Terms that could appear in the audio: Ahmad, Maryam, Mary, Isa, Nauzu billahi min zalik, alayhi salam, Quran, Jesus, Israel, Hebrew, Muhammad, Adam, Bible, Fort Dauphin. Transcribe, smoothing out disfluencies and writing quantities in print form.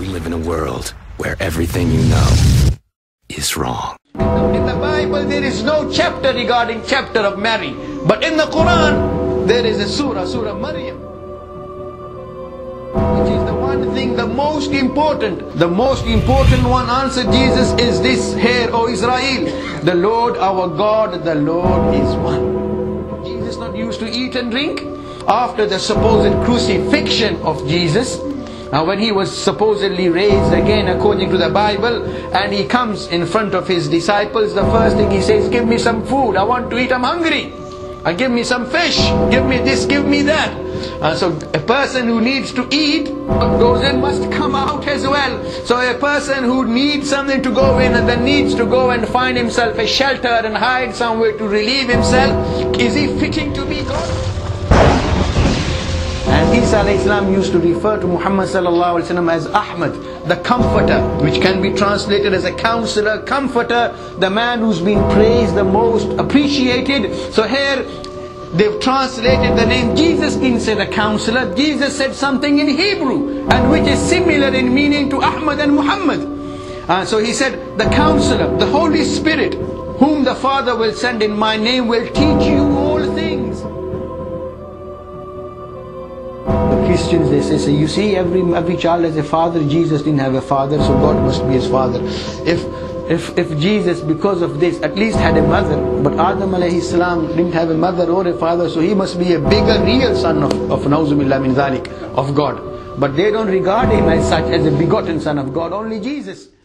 We live in a world where everything you know is wrong. In the Bible, there is no chapter regarding chapter of Mary. But in the Quran, there is a surah, Surah Maryam. Which is the one thing, the most important. The most important one, answered Jesus, is this: Hear, O Israel, the Lord our God, the Lord is one. Jesus not used to eat and drink. After the supposed crucifixion of Jesus, now when he was supposedly raised again according to the Bible, and he comes in front of his disciples, the first thing he says, give me some food, I want to eat, I'm hungry. And give me some fish, give me this, give me that. And so a person who needs to eat goes in must come out as well. So a person who needs something to go in and then needs to go and find himself a shelter and hide somewhere to relieve himself, is he fitting to be God? And Isa alayhi salam used to refer to Muhammad sallallahu alayhi wasallam as Ahmad, the comforter, which can be translated as a counselor, comforter, the man who's been praised the most, appreciated. So here they've translated the name. Jesus didn't say the counselor, Jesus said something in Hebrew, and which is similar in meaning to Ahmad and Muhammad. So he said, the counselor, the Holy Spirit, whom the Father will send in my name, will teach you all things. Christians, they say, you see, every child has a father. Jesus didn't have a father, so God must be his father. If Jesus, because of this, at least had a mother, but Adam alayhi salam didn't have a mother or a father, so he must be a bigger real son of Nauzu billahi min zalik, of God. But they don't regard him as such, as a begotten son of God, only Jesus.